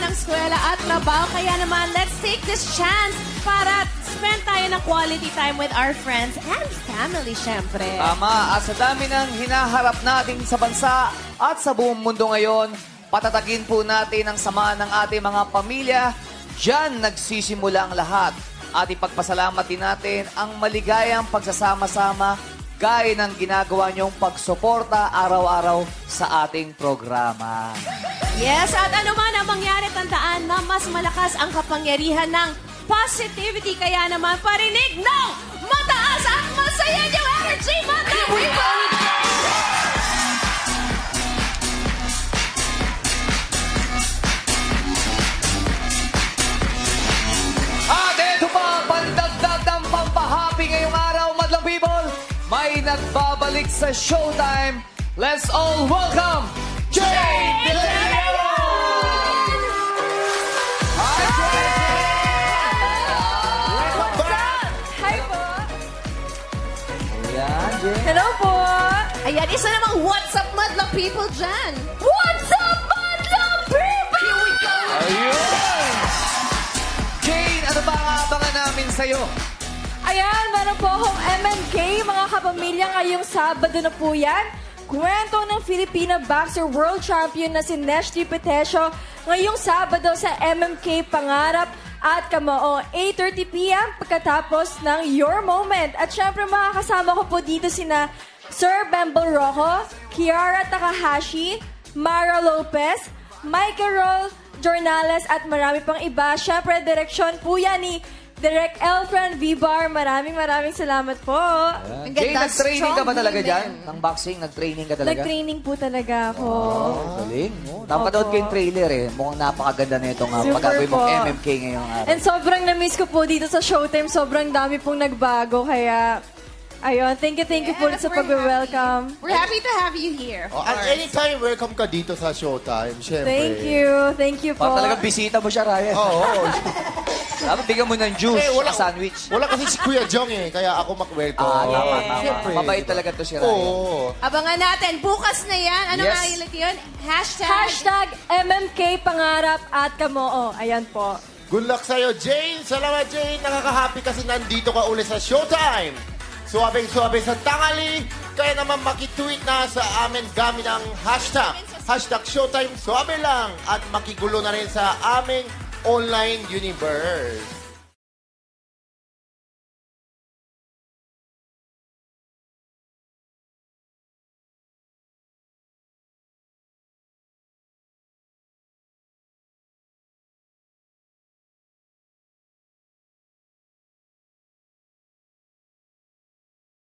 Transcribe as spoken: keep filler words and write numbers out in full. ng eskwela at trabaho. Kaya naman, let's take this chance para spend tayo ng quality time with our friends and family, syempre. Tama. At sa dami ng hinaharap natin sa bansa at sa buong mundo ngayon, patatagin po natin ang samahan ng ating mga pamilya. Diyan nagsisimula ang lahat. At ipagpasalamat din natin ang maligayang pagsasama-sama gaya ng ginagawa niyong pagsuporta araw-araw sa ating programa. Yes, at ano man ang mangyari, tandaan na mas malakas ang kapangyarihan ng positivity. Kaya naman, parinig ng mataas at masaya niyong energy, mataas! Nagbabalik sa Showtime. Let's all welcome Jane de Leon! Hi, Jane! Welcome back! Hi po! Ayan, Jane. Hello po! Ayan, isa namang what's up, madlang people dyan. What's up, madlang people! Here we go! Ayan! Jane, ano ba ang abangan namin sa'yo? Ayan, meron po akong M M K, mga kapamilya, ngayong Sabado na po yan. Kwento ng Filipina boxer world champion na si Nesty Peteso ngayong Sabado sa M M K Pangarap at Kamao, eight thirty p m pagkatapos ng Your Moment. At syempre makakasama ko po dito sina Sir Bembol Rojo, Kiara Takahashi, Mara Lopez, Michael Rol Jornales at marami pang iba. Syempre direksyon po yan ni Direct Elfran, V-Bar, maraming maraming salamat po. Ang ganda. Jane, nag-training ka ba talaga dyan? Ang boxing, nag-training ka talaga? Nag-training po talaga ako. Oh, galing. Oh, napanood ko yung trailer eh. Mukhang napakaganda na itong pag-agoy mong M M K ngayong araw. And sobrang na-miss ko po dito sa Showtime. Sobrang dami pong nagbago. Kaya, ayun, thank you, thank you po sa pag-welcome. We're happy to have you here. At anytime, welcome ka dito sa Showtime, syempre. Thank you, thank you po. Parang talagang bisita mo siya, Ryan. Oo. Dapat bigyan mo ng juice, eh, wala, sandwich. Wala kasi si Kuya Jong eh, kaya ako makwento. Ah, tama, yeah. Tama. Mabait talaga to si Ryan. Oo. Abangan natin, bukas na yan. Ano yes. nga yung like yun? Hashtag... Hashtag M M K Pangarap at Kamoo. Ayan po. Good luck sa'yo, Jane. Salamat, Jane. Nakaka-happy kasi nandito ka ulit sa Showtime. Suwabing-suwabe sa tangali. Kaya naman makitweet na sa amin gamit ang hashtag. Hashtag Showtime, suwabe lang. At makigulo na rin sa aming online universe.